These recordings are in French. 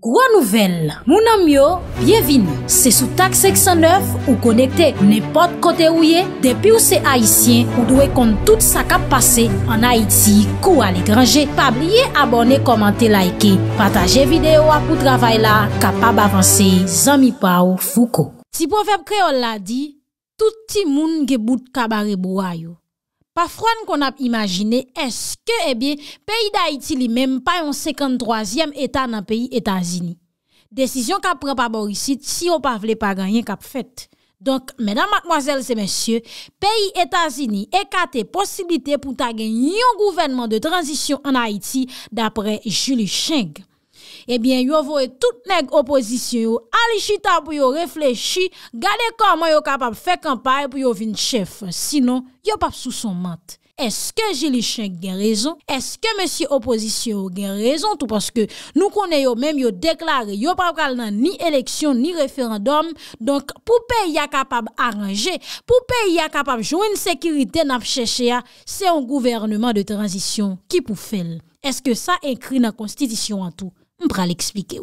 Gros nouvelle, mon ami, bienvenue. C'est sous TAK 509 ou connecté n'importe côté où y est. Depuis où c'est haïtien, ou doit compte tout ça qui a passé en Haïti, ou à l'étranger. Pas oublier abonner, commenter, liker, partager vidéo pour travail là, capable avancer. Zami Pao Foucault. Si proverbe créole l'a dit, tout petit monde qui bout cabaret boyo. Parfois, qu'on a imaginé, est-ce que, eh bien, pays d'Haïti lui-même pas un 53e État dans le pays États-Unis. Décision qu'a pris par Borisite, si on ne voulait pas gagner, qu'a fait. Donc, mesdames, mademoiselles et messieurs, pays États-Unis écarté possibilité pour gagner un gouvernement de transition en Haïti d'après Julie Scheng. Eh bien, yo voye tout nèg opposition yo, al chita pou yo réfléchir, gade comment yo capable faire campagne pou yo vin chef, sinon yo pas sous son mante. Est-ce que Julie Scheng gen raison? Est-ce que monsieur opposition gen raison tout parce que nous connaissons yo même yo déclaré yo pas pral nan ni élection ni référendum. Donc pour pays a capable arranger, pour pays a capable joindre sécurité n'a chercher, c'est un gouvernement de transition qui pou fèl. Est-ce que ça écrit dans constitution en tout? M'pral l'expliquer.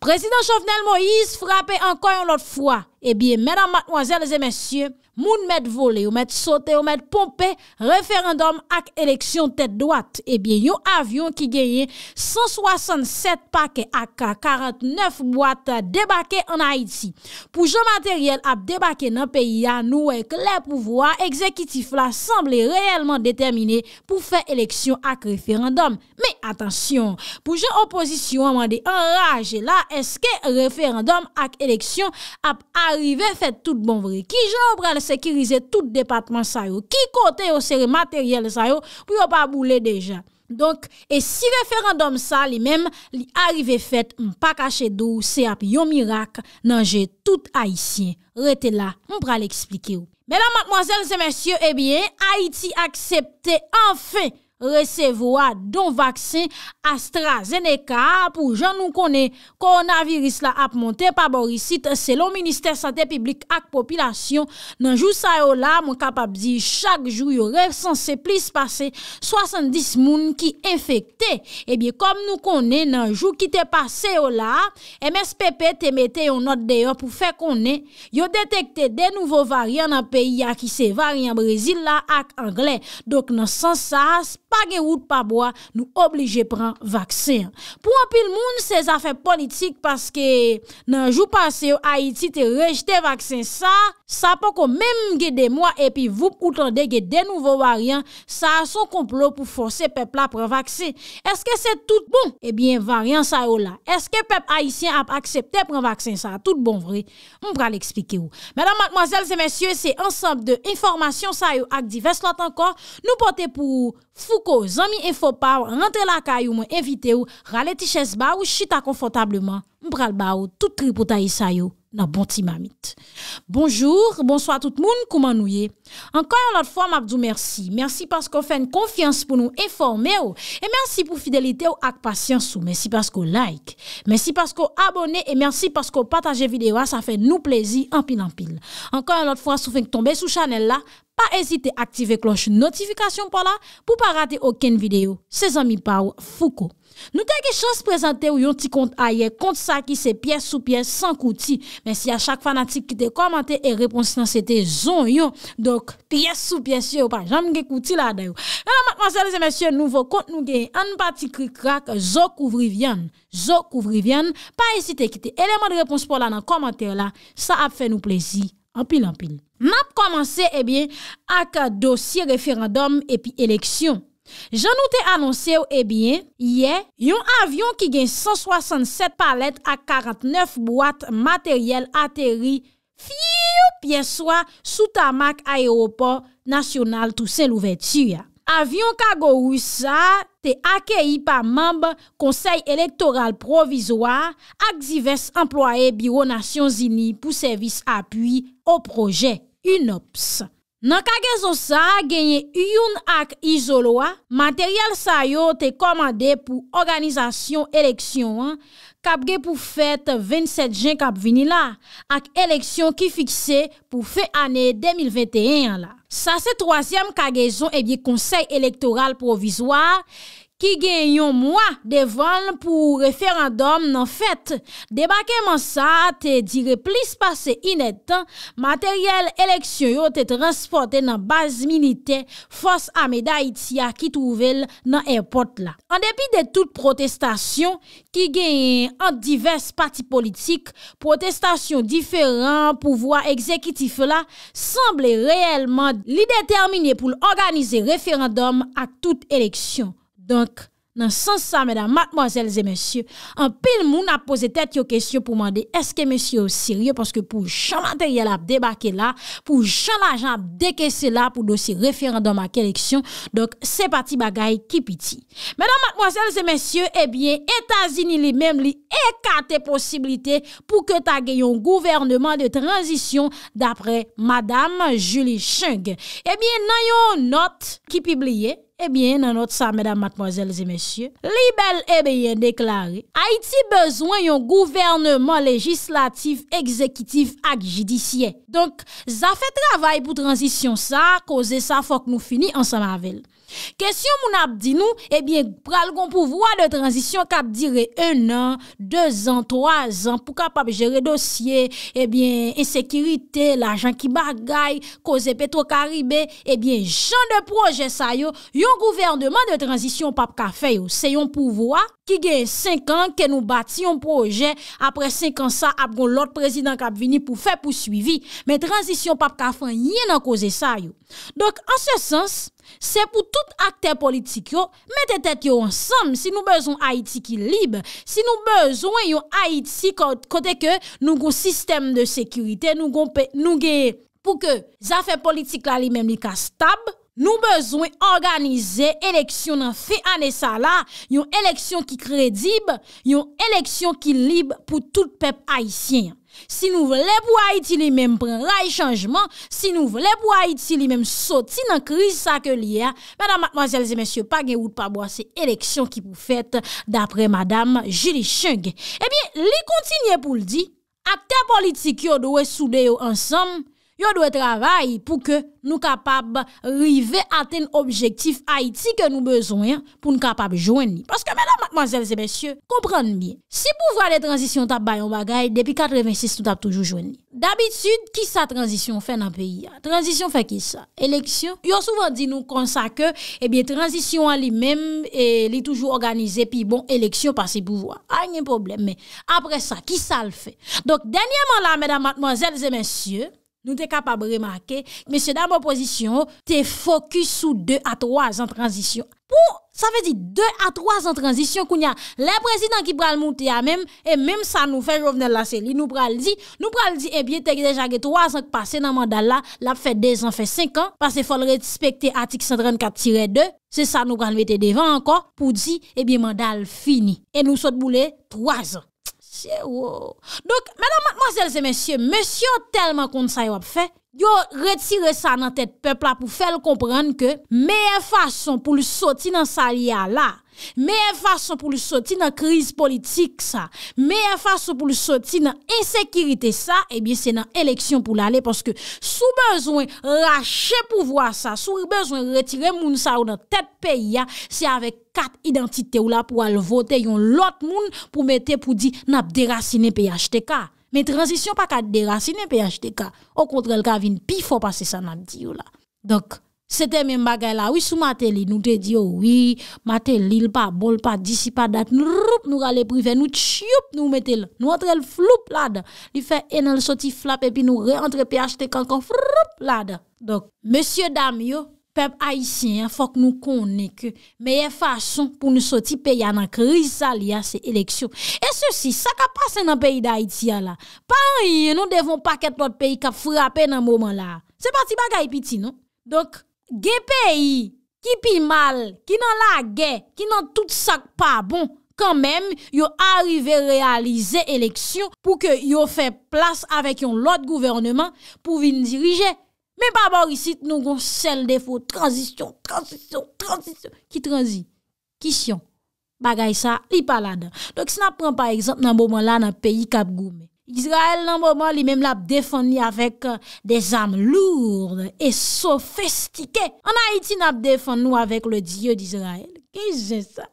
Président Jovenel Moïse frappé encore une autre fois. Eh bien, mesdames, mademoiselles et messieurs, moun met volé, ou met sauté, ou met pompé, référendum ak élection tête droite. Eh bien, yon avion qui gagne 167 paquets ak 49 boîtes débarquées en Haïti. Pour jan matériel ap débarqué dans pays a, nous est clair pouvoir exécutif là semble réellement déterminé pour faire élection ak référendum. Mais attention, pour jan opposition amande enrage là, est-ce que référendum ak élection ap arrivé fait tout bon vrai? Qui jan pral sécuriser tout département ça yo, qui côté au série matériel ça yo pour yo pas bouler déjà. Donc et si référendum ça lui même li arrivé fait, pas caché d'où c'est un miracle nan j'ai tout haïtien. Rete là, on va l'expliquer. Mesdames, mademoiselles et messieurs, eh bien Haïti accepte enfin recevoir don vaccin AstraZeneca pour gens nous connaît coronavirus la a monté par Borisite selon ministère santé publique ak population dans jour ça yo là mon capable dire chaque jour yo recensé plus passer 70 moun qui infecté. Et bien comme nous connaît dans jour qui t'est passé yo là MSPP te mette une note d'ailleurs pour faire connaître yo détecté des nouveaux variants dans pays a qui c'est variant Brésil là ak anglais. Donc dans sens ça pas de route pas bois nous obligé prendre vaccin pour un pile monde ces affaires politiques parce que dans jour passé Haïti te rejeté vaccin ça pas qu'on même des mois et puis vous entendez des nouveaux variants ça son complot pour forcer peuple à prendre vaccin. Est-ce que c'est tout bon? Eh bien variant ça là, est-ce que peuple haïtien a accepté prendre vaccin ça tout bon vrai? On va l'expliquer ou. Mesdames, mademoiselles et messieurs, c'est ensemble de informations ça yo ak divers lot encore nous porter pour Foucault, zami info pa rentre la caillou mwen invité ou rale ti ches ba ou chita confortablement m'bral ba ou tout tripotaï sa yo nan bon ti mamite. Bonjour, bonsoir tout moun, comment nou ye? Encore une autre fois m'abdou merci. Merci parce qu'on fait une confiance pour nous informer ou et merci pour fidélité ou ak patience ou. Merci parce qu'on like, merci parce qu'on abonné et merci parce qu'on partage vidéo, ça fait nous plaisir en pile en pile. Encore une autre fois sou fin tomber sous channel là. Pas hésiter à activer cloche notification pour là pour pas rater aucune vidéo. C'est ami Pao Foucault. Nous t'ai chance présenter ou yon ti compte ailleurs, compte ça qui c'est pièce sous pièce sans coutil. Merci à chaque fanatique qui te commenté et réponse dans c'était zon yon. Donc pièce sous pièce ou pas jamais gen coutil là dedans. Mademoiselles et messieurs, nouveau compte nous gagne en partie cric crac zo couvri viande. Zo couvri viande, pas hésiter quitter élément de réponse pour là dans commentaire là, ça a fait nous plaisir. En pile en pile. N'a commencé eh bien avec dossier référendum et puis élection. J'en nous t'ai annoncé eh bien hier, yon avion qui gagne 167 palettes à 49 boîtes matériel atterri fiou pièce sous tamak aéroport national Toussaint Louverture. Avion cargo russe te accueilli par membre Conseil électoral provisoire ak divers employés Bureau Nations Unies pour service appui au projet UNOPS. Nan kagaison sa genye yon ak isoloa, matériel sa yo te commandé pour organisation élection kap gen pour fête 27 juin kap vini la ak élection qui fixée pour fin année 2021 là. Ça c'est troisième kagaison et bien Conseil électoral provisoire qui gagne un mois devant pour référendum non fait. Débarquement ça te dire plus passé inettant matériel élection yo te transporté dans base militaire force armée d'Haïti qui trouvel dans airport là. En dépit de toute protestation qui gagne en divers partis politiques, protestation différents pouvoirs exécutifs là semble réellement l'idéterminé pour organiser référendum à toute élection. Donc, dans ce sens, mesdames, mademoiselles et messieurs, en pile moun a posé tête yo question pour demander est-ce que monsieur est sérieux parce que pour chan matériel a débarqué là, pour chan l'argent a décaissé là pour dossier référendum à élection. Donc, c'est parti bagaille qui piti. Mesdames, mademoiselles et messieurs, eh bien, États-Unis lui-même lui écarte possibilité pour que ta gagne un gouvernement de transition d'après madame Julie Scheng. Eh bien, nan yon note qui publiée. Eh bien, dans notre ça, mesdames, mademoiselles et messieurs, Libel eh bien déclaré, Haïti besoin d'un gouvernement législatif, exécutif et judiciaire. Donc, ça fait travail pour transition ça, causer ça, faut que nous finissions ensemble avec elle. Question mon ap di nou, eh bien, pral gon pouvoir de transition cap dire 1 an, 2 ans, 3 ans pour capable gérer dossier, eh bien, insécurité, l'argent qui bagaille, cause Petro-Caribé, eh bien, genre de projet sa yo, yon gouvernement de transition pap ka fè yo, c'est yon pouvoir qui gagne 5 ans que nous bâtions projet, après 5 ans ça ap gon l'autre président cap vini pour faire poursuivi, mais transition pap ka fè rien nan cause sa yo. Donc en ce sens, c'est pour tout acteur politique yo, mettez tête yo ensemble si nous besoin Haïti qui libre, si nous besoin yon Haïti côté que nous gon système de sécurité, nous gon nou pour que affaires politiques là li même li ka stable. Nous besoin organiser élection en fin année ça là, une élection qui crédible, une élection qui libre pour tout peuple haïtien. Si nous voulons pour Haïti les mêmes prendre un changement, si nous voulons pour Haïti les mêmes sortir dans crise ça que lié, madame, mademoiselles et messieurs, pas de route pas boire, c'est élection qui vous faites d'après madame Julie Chung. Eh bien, les continuer pour le dire, acteurs politiques yo doivent souder ensemble. Yo doit travailler pour que nous capables arriver à atteindre objectif Haïti que nous besoin pour nous capables joindre. Parce que mesdames, mademoiselles et messieurs, comprenez bien. Si pouvoir de transition t'a baillon bagaille depuis 86 nous t'a toujours joindre. D'habitude, qui sa transition fait dans pays? Transition fait qui ça? Élection. Yo souvent dit nous comme ça que eh bien transition en lui-même et lui toujours organisé puis bon élection par ses pouvoirs. A rien problème mais après ça qui ça le fait? Donc dernièrement là mesdames, mademoiselles et messieurs, nous sommes capables de remarquer, monsieur, dans l'opposition, t'es focus sur 2 à 3 ans de transition. Pour, ça veut dire 2 à 3 ans de transition, qu'on y a les présidents qui pral monter à même, et même ça nous fait Jovenel la série, nous pral dit, eh bien, t'es déjà 3 ans qui passé dans le mandat là, l'a fait 2 ans, fait 5 ans, parce qu'il faut respecter article 134-2, c'est ça nous pral mettre devant encore, pour dire, eh bien, mandat fini. Et nous sommes boulés 3 ans. Wow. Donc, mesdames, mademoiselles et messieurs, monsieur tellement qu'on ça a fait, yo retire ça dans tête peuple là pour faire comprendre que meilleure façon pour le sortir dans sa lia là, meilleure façon pour le sortir dans crise politique ça, meilleure façon pour le sortir dans insécurité ça, eh bien c'est dans élection pour l'aller parce que sous besoin racher pouvoir ça, sous besoin retirer moun ça dans tête pays c'est avec 4 identités ou là pour aller voter yon l'autre moun pour mettre pour dire n'a déraciner PHTK. Mais transition pas qu'à déraciner PHTK. Au contraire, le vin pi faut passer ça n'a dit là. Donc c'était même bagay là oui sous Mateli nous te dit oui, Mateli il pas bol pas d'ici pas date nous aller privé nous tchoup nous mettez nous entre le floup là dedans. Il fait enel sorti flap et puis nous rentre PHTK encore floup là dedans. Donc monsieur dame yo peuple haïtien, faut que nous connaissions que meilleure façon pour nous sortir pays dans la crise, ça, c'est l'élection. Et ceci, ça qui a passé dans le pays d'Haïti, là. Pas rien, nous devons pas qu'être notre pays qui a frappé dans ce moment-là. C'est parti bagaille petit, non? Donc, des pays qui pi mal, qui dans la guerre, qui dans tout ça pas bon, quand même, yo arrivé réaliser élection pour que yo fait place avec un autre gouvernement pour venir diriger. Mais pas Borisite, nous avons seul défaut. Transition. Qui transit? Qui sion? Bagay ça, li pas là. Donc, si nous prenons par exemple, dans le moment là, dans le pays Cap Goumé, Israël, dans le moment, lui même l'a défendu avec des armes lourdes et sophistiquées. En Haïti, nous défendons avec le Dieu d'Israël. j'ai ça.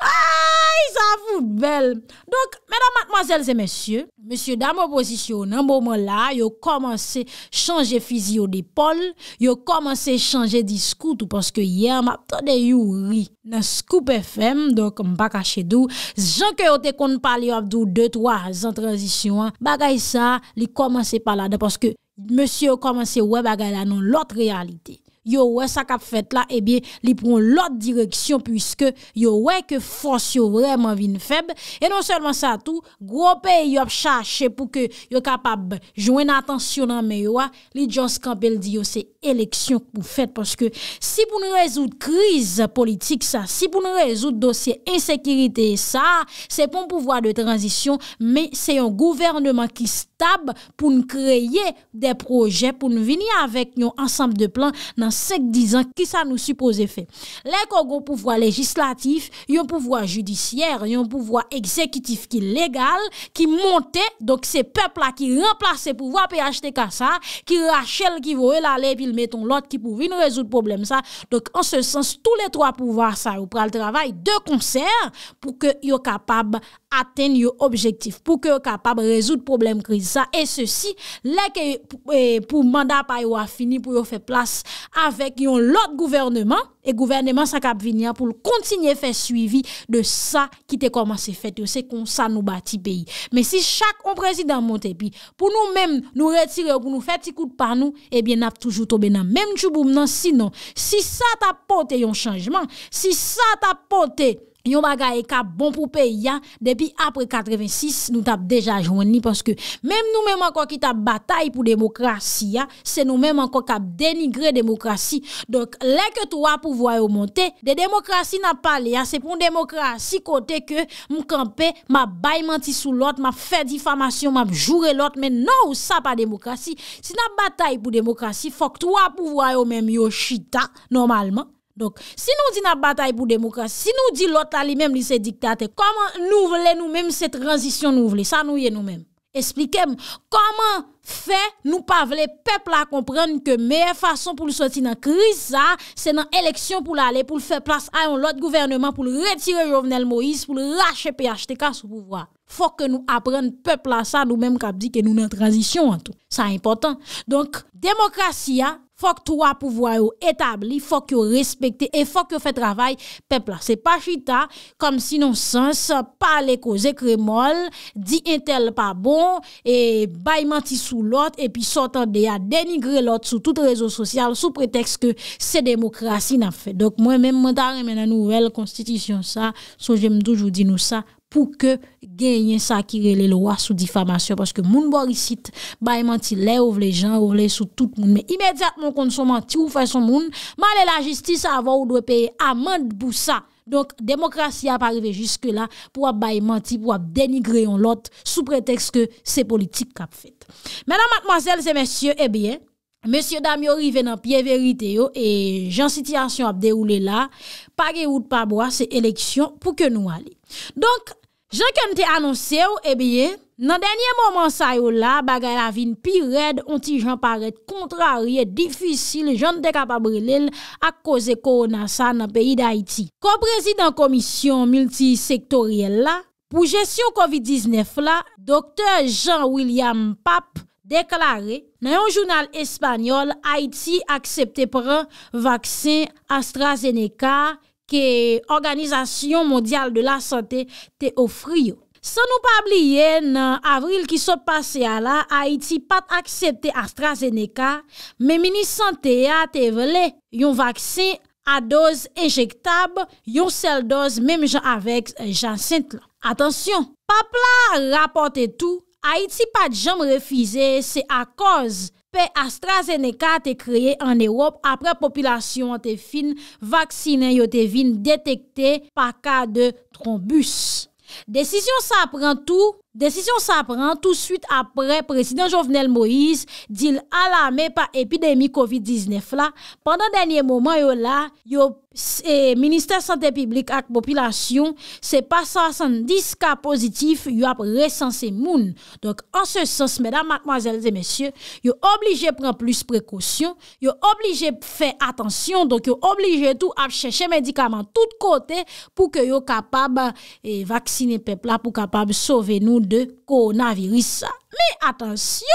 Aïe, ça vous belle. Donc, mesdames, mademoiselles et messieurs, monsieur, dame opposition, dans moment là, ils ont commencé à changer physio d'épaule, ils ont commencé à changer discours, parce que hier, m'a entendu Yuri dans Scoop FM, donc, m'pas caché d'où, gens que vous te kon parler, abdou 2-3 ans transition, bagay ça, li commencé par là, parce que monsieur commencé ouais bagay là, non, l'autre réalité. Yo ouais ça qu'a fait là et eh bien li prend l'autre direction puisque yo ouais que force yo vraiment vinn faible et non seulement ça tout gros pays yo chercher pour que yo capable joindre attention dans mais yo li just campel di yo c'est élection pour faire parce que si pour nous résoudre crise politique ça si pour nous résoudre dossier insécurité ça c'est pour pouvoir de transition mais c'est un gouvernement qui stable pour nous créer des projets pour nous venir avec un ensemble de plans dans 5-10 ans qui ça nous suppose faire. Les Congo pouvoir législatif, un pouvoir judiciaire, un pouvoir exécutif qui légal, qui monte, donc c'est peuple là qui remplace pouvoir PHTK ça, qui rachèle qui voit l'aller puis mettons l'autre qui pour venir résoudre problème ça. Donc en ce sens tous les trois pouvoirs ça ou pral travail de concert pour que yo capable atteindre yo objectif, pour que yo capable résoudre problème crise ça et ceci là que pour mandat pa yo a fini pour yo faire place avec l'autre gouvernement et gouvernement ça cap venir pour continuer faire suivi de ça qui t'est commencé fait c'est comme ça nous bâti pays mais si chaque on président monte puis pour nous même nous retirer pour nous faire petit coup de par nous et bien n'a toujours tombé dans même chouboum non sinon si ça t'a porté un changement si ça t'a porté yon bagay ka bon pour pays depuis après 86 nous t'a déjà joindre parce que même nous même encore qui t'a bataille pour démocratie c'est nous même encore qui a dénigré démocratie donc là que toi pouvoir monter de démocratie n'a parlé c'est pour démocratie côté que m'camper m'a bail menti sous l'autre m'a fait diffamation m'a jouer l'autre mais non ça pas démocratie si n'a bataille pour démocratie faut que toi pouvoir même yo chita normalement. Donc, si nous disons la bataille pour la démocratie, si nous disons l'autre lui-même, c'est dictateur, comment nous voulons nous-mêmes cette transition, nous voulons, ça nous y est nous-mêmes. Expliquez-moi, comment fait nous pas voulons peuple à comprendre que la meilleure façon pour le sortir dans la crise, c'est dans l'élection pour l'aller, pour faire place à un autre gouvernement, pour retirer Jovenel Moïse, pour racher PHTK sous pouvoir. Faut que nous apprenions peuple à ça, nous-mêmes, qui dit que nous sommes en transition en tout. C'est important. Donc, démocratie, faut que toi pouvoir établir, faut que respecter et faut que fait travail peuple. C'est pas chita comme si non sens pas les causer crémol, dit intel pas bon et bail menti sous l'autre et puis sortant de à dénigrer l'autre sur tout réseau social sous prétexte que c'est démocratie n'a fait. Donc moi même mandat la nouvelle constitution ça, so j'aime toujours dire nous ça pour que gagne ça qui les lois sous diffamation parce que moun Borisite ba menti les ouvre les gens ouvre sous tout moun mais immédiatement qu'on sont menti ou fait son moun mal la justice avant ou doit payer amende pour ça donc démocratie a pas arrivé jusque là pour ba menti pour dénigrer on l'autre sous prétexte que c'est politique qu'a fait. Mesdames, mademoiselles et messieurs, eh bien monsieur Damio arrivé dans pied vérité yo et Jean situation a déroulé là pas de route pas bois c'est élection pour que nous aller. Donc Jean qui a annoncé eh bien dans dernier moment ça yo là bagay la vin pire red on ti Jean paraît contrarié difficile Jean te capable relel à cause corona ça dans pays d'Haïti. Comme président commission multisectorielle là pour gestion Covid-19 là docteur Jean-William Pape déclaré dans un journal espagnol Haïti accepté prendre vaccin AstraZeneca que l'Organisation mondiale de la santé te offri. Sans nous pas oublier, en avril qui s'est passé à la, Haïti pas accepté AstraZeneca, mais ministre santé a te vle yon vaccin à dose injectable, yon seule dose même avec Jacinthe. Attention, Papla rapporte tout, Haïti pas de jambes refusé, c'est à cause AstraZeneca te créé en Europe après population te fin vaccinée yo te vin détecté par cas de thrombus. Décision ça prend tout suite après président Jovenel Moïse dit alarmé par épidémie COVID-19 là pendant dernier moment yo là yo ministère santé publique ak population c'est pas 70 cas positifs yo a recensé moun. Donc en ce sens mesdames mademoiselles et messieurs yo obligé prendre plus précaution, yo obligé faire attention, donc yo obligé tout à chercher médicaments tout côté pour que yo capable vacciner peuple là pour capable sauver nous de coronavirus. Mais attention,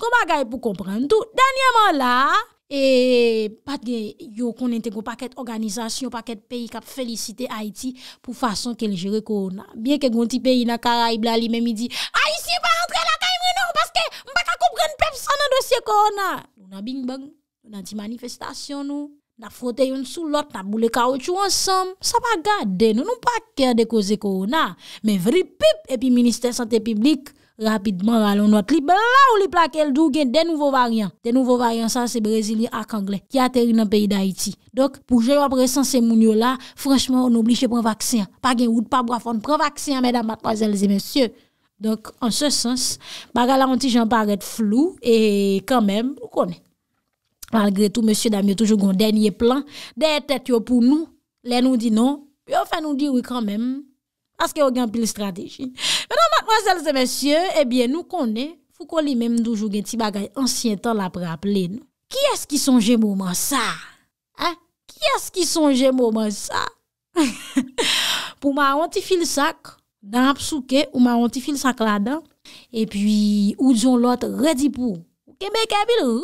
comment gars pour comprendre tout. Dernièrement là, et pas de yo connaît un paquet organisation, paquet pays qui félicité Haïti pour façon qu'elle gère corona. Bien que gon petit pays dans Caraïbes là lui même il dit Haïti pas rentrer la caille non parce que m'pa comprendre peuple sans dans dossier corona. On a bing bang, on a dit manifestation nous. N'a frotte yon sous l'autre, n'a boule caoutchouc ensemble. Ça va garder, nous n'avons pas qu'à de cause corona. Mais vrai pip, et puis ministère santé publique, rapidement, allons notre libre là où les plaques, elles d'où gagnent des nouveaux variants. Des nouveaux variants, ça, c'est Brésilien à Anglais, qui atterrit dans le pays d'Haïti. Donc, pour jouer après sans ces mounions là, franchement, on oblige de prendre vaccin. Pas gain ou pas boire, on prend vaccin, mesdames, mademoiselles et messieurs. Donc, en ce sens, bagala anti j'en paraît flou, et quand même, vous connaissez. Malgré tout, monsieur Damien, toujours un dernier plan. Des têtes pour nous, les nous dit non, yo fait nous dire oui quand même. Parce que y a une pile stratégie. Maintenant, mademoiselles et messieurs, eh bien, nous connaissons, Foucault lui-même toujours un petit bagay ancien temps là pour rappeler. Qui est-ce qui songe moment ça? Hein? Qui est-ce qui songe moment ça? Pour ma honte, fil sac, dans psouke, ou ma honte, fil sac là-dedans. Et puis, ou disons l'autre, redis pour. Québec, ville,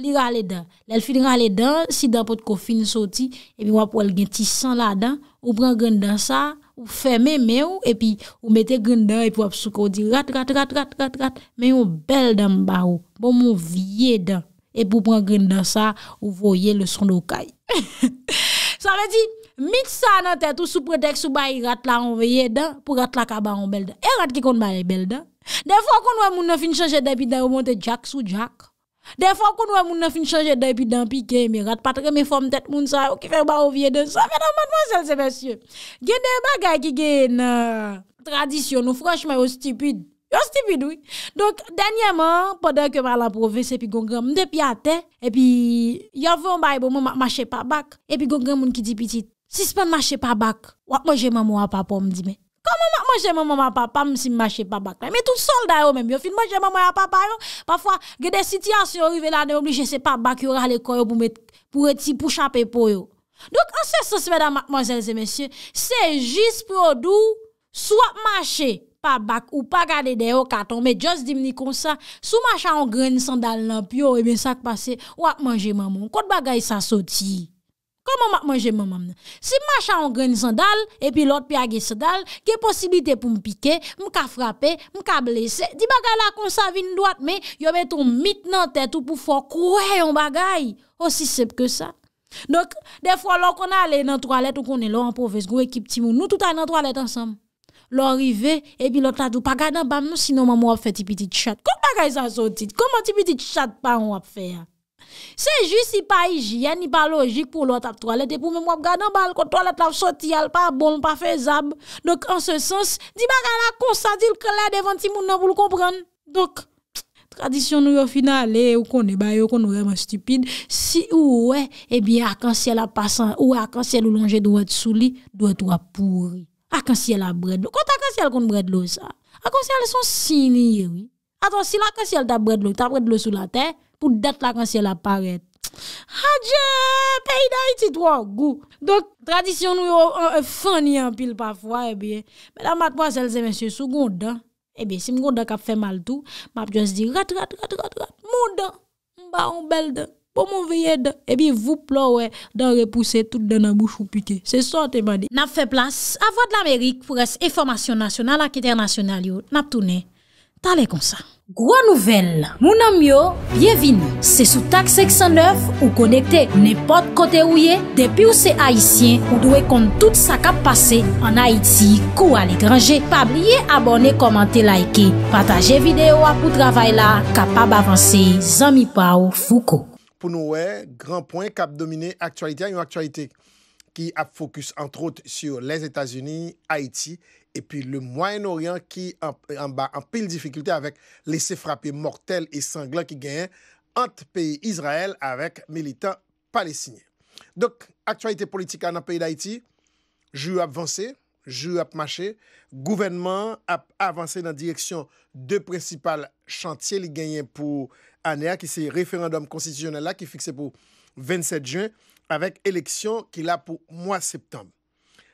li rale dan l'el fin rale dan si dan pot kofin sorti et puis wap wèl gen ti sang la dan ou pran grand dan ça ou ferme men ou et puis ou mette grand dan et puis wap souko di rat rat rat rat rat rat mais on belle dan ba ou bon mon vieux dan et pour pran grand dan ça ou voyez le son d'okai. Ça veut dire mit ça nan tête ou sous prétexte ou bay rat la on veille dan pour rat la ka ba on belle dan et rat ki kon ba belle dan des fois kon wè moun nan fin changer depuis dan ou monte jack sous jack. Des fois, qu'on voit moun nan fin changer d'œil puis d'en piquer, mais rat pas très mes formes tête moun sa, qui fait ba ou vie de ça. Mesdames, mademoiselles et messieurs, gen des bagages qui gen tradition, nous franchement, yo stupide. Yo stupide, oui. Donc, dernièrement, pendant que m'al en province, et puis gon grand de pied à terre, et puis, y'avon ba bon marché pas bac, et puis gon grand moun qui dit petit, si c'est pas marché pas bac, wap manger maman à papa, me dit, mais. Comment maman à papa si marcher papa mais tout soldat yo même yo fin manger maman à papa yo parfois il y a des situations arrivé là obligé c'est pas bac yo rale ko yo pour mettre pour ti pour chaper po yo. Donc en ce sens mesdames mademoiselles et messieurs c'est juste pour dou soit marcher pas bac ou pas garder des yo carton mais just dimni comme ça sous marcher en graine sandal nan pio et bien ça qui passé ou a manger maman quand bagay ça sorti. Comment manger maman? Si marche en grain sandal et puis l'autre pied à sandal, quelle possibilité pour me piquer, me frapper, me blesser? Di bagay la comme ça vinn droite mais yo met ton mythe nan tête ou pour faire courir on bagay. Aussi simple que ça. Donc des fois l'on qu'on aller dans toilette ou qu'on est là en province, gros équipe ti moun, nous tout à dans toilette ensemble. L'arrivée et puis l'autre là dou pas garder bam nous sinon maman a fait petite chat. Comment bagay ça sorti? Comment petite chat pas on a faire? C'est juste si pas hygiène ni pas logique pour l'autre toilette et pour même regarder en bal quand toilette la sorti elle pas bon pas faisable. Donc en ce sens di bagala comme ça dit clair devant ti moun pour le comprendre. Donc tradition nous au final ou connaît ba yo qu'on vraiment stupide si ou ouais et bien arc-en-ciel a passant ou arc-en-ciel ou longer droite sous lit doit toi pourri. Arc-en-ciel a bred. Quand arc-en-ciel qu'on bred l'eau ça. Arc-en-ciel sont signes oui. Attends si l'arc-en-ciel t'a bred l'eau sous la terre. Pour date la cancel apparaît. Adieu, pays d'Haïti trois goût. Donc tradition nous funny en pile parfois et bien. Mesdames, mademoiselles et messieurs, seconde et bien si m'gondan k'ap fait mal tout, m'a juste dit rat rat rat rat rat. Mondan, m'ba on belle de, pour mon veiller de et bien vous ploue dans repousser tout dans la bouche ou piquer. C'est ça te mande. N'a fait place avant de l'Amérique pour les informations nationales et internationales yo. N'a tourné. T'allez comme ça. Gros nouvelle, mon ami yo, bienvenue. C'est sous TAK 509 ou connecté n'importe côté où y est. Depuis où c'est haïtien, ou doit compte tout ça qui a passé en Haïti ou à l'étranger. Pas oublier abonner, commenter, liker, partager vidéo pour travail là, capable avancer. Zami Pao Foucault. Pour nous, grand point cap dominer actualité, une actualité qui a focus entre autres sur les États-Unis, Haïti et puis le Moyen-Orient qui en pile difficulté avec laisser frapper mortel et sanglant qui gagne entre pays Israël avec militants palestiniens. Donc, actualité politique dans le pays d'Haïti, jeu avancé, jeu à marché, gouvernement a avancé dans la direction de principaux chantiers qui gagnent pour l'année, qui c'est le référendum constitutionnel là, qui est fixé pour 27 juin, avec élection qui est pour mois septembre.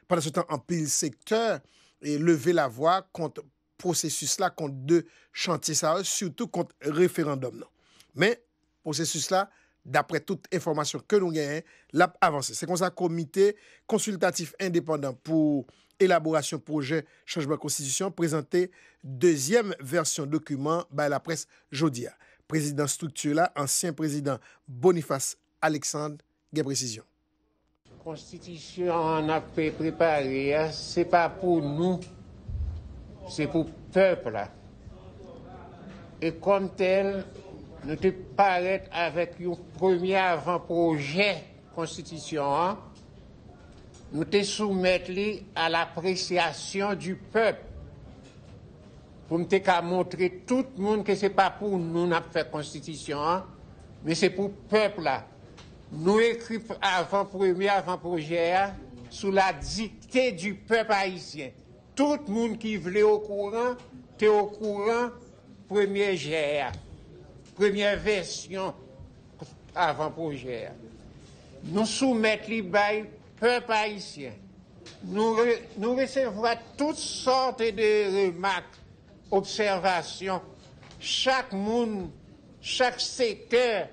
Pendant ce temps, en pile secteur, et lever la voix contre le processus là, contre deux chantiers, surtout contre le référendum. Non. Mais le processus là, d'après toute information que nous avons, l'a avancé. C'est comme ça, comité consultatif indépendant pour élaboration projet changement de constitution présenté deuxième version document par la presse jodia. Président structure là, ancien président Boniface Alexandre, des précisions. Constitution on a préparé, c'est pas pour nous, c'est pour peuple. Et comme tel, nous te paraître avec un premier avant-projet constitution, nous te soumettre à l'appréciation du peuple pour nous te montrer tout le monde que ce n'est pas pour nous n'a fait constitution, mais c'est pour le peuple. Nous écrivons avant-premier, avant-projet sous la dictée du peuple haïtien. Tout le monde qui voulait au courant, t'es au courant, premier GR. Première version avant-projet. Nous soumettons les bails peuple haïtien. Nous recevons toutes sortes de remarques, observations. Chaque monde, chaque secteur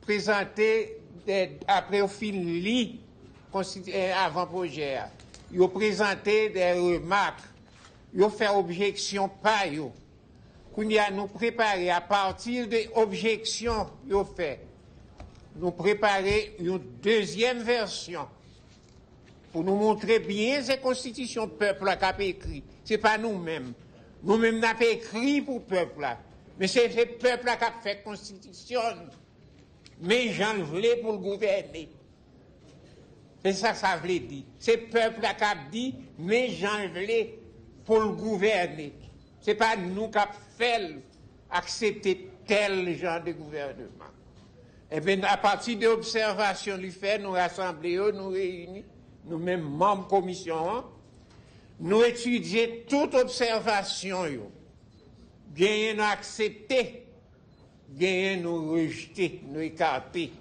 présenté après au fil avant-projet. Ils ont présenté des remarques. Ils ont fait objection par eux. Qu'on y a nous préparé à partir des objections qu'on fait, nous préparer une deuxième version pour nous montrer bien ces constitutions peuple là qu'a écrit. C'est pas nous-mêmes. Nous-mêmes n'a pas écrit pour peuple là, mais c'est le peuple là qu'a fait constitution. Mais j'en voulais pour le gouverner. C'est ça ça voulait dire. C'est peuple là qu'a dit mais j'en voulais pour le gouverner. Ce n'est pas nous qui avons fait accepter tel genre de gouvernement. Et bien, à partir de l'observation du fait, nous rassemblons, nous réunissons, nous-mêmes membres de la commission, nous étudions toute observation. Bien, nous accepter, bien, nous rejeter, nous écarter.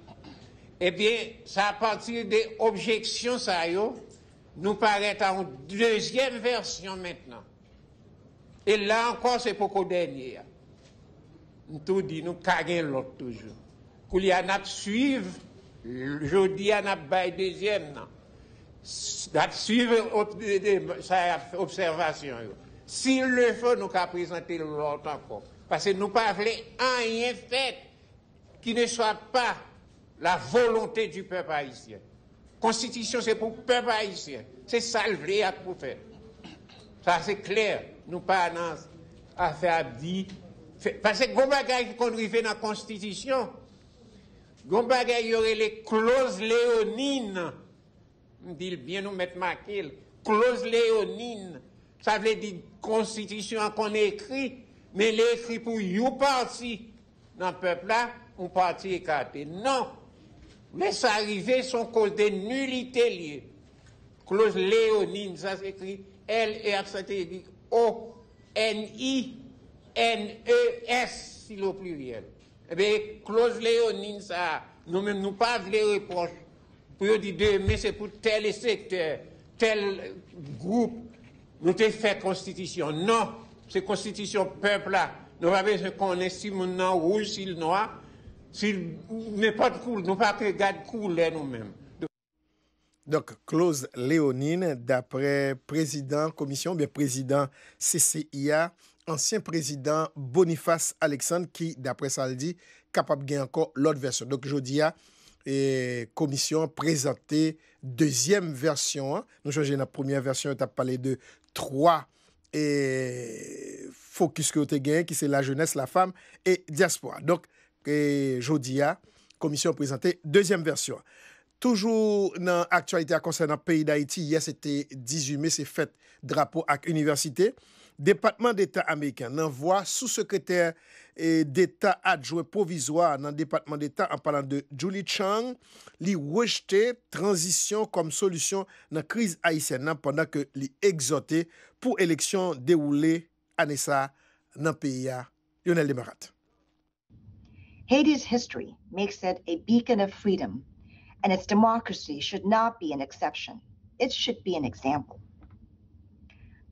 Eh bien, c'est à partir des objections, ça, nous paraît en deuxième version maintenant. Et là encore, c'est pour qu'on dernier. Nous tout dit, nous caguons l'autre toujours. Qu'il y en a qui suivent, jeudi, on a bail deuxième. On a suivi sa observation. S'il le faut, nous avons présenté l'autre encore. Parce que nous ne parlons rien fait qui ne soit pas la volonté du peuple haïtien. Constitution, c'est pour le peuple haïtien. C'est ça le vrai à pour faire. Ça, c'est clair. Nous pas à faire dit parce que gros bagage qu'on arrive dans la constitution gros bagage il y aurait les clauses léonines on dit bien nous mettre marqué clause léonine ça veut dire constitution qu'on écrit mais l'écrit pour you parti dans le peuple là on parti écarté non laisse arriver son cause de nullité liée clause léonine ça s'écrit L et absenté O-N-I-N-E-S, si le pluriel. Eh bien, clause léonine, ça, nous-mêmes, nous pas les reproches. Pour dire, demain, c'est pour tel secteur, tel groupe, nous te fait constitution. Non, c'est constitution peuple-là. Nous pas besoin qu'on est si mon nom rouge, si le noir, si n'importe quoi, nous pas regarder couleur nous-mêmes. Donc, clause léonine, d'après président commission, bien président CCIA, ancien président Boniface Alexandre, qui, d'après ça le dit, capable de gagner encore l'autre version. Donc, je dis à commission présenter deuxième version. Nous changez la première version, tu as parlé de trois focus que tu as gagné, qui c'est la jeunesse, la femme et diaspora. Donc, je dis à commission présenter deuxième version. Toujours dans l'actualité concernant le pays d'Haïti, hier c'était 18 mai, c'est fête drapeau à l'université. Département d'État américain envoie sous-secrétaire d'État adjoint provisoire dans le département d'État en parlant de Julie Chung, lui rejeté transition comme solution dans la crise haïtienne pendant que lui exhorté pour élection déroulée à Nessa dans le pays. Lionel Desmarattes. Haiti's history makes it a beacon of freedom, and its democracy should not be an exception. It should be an example.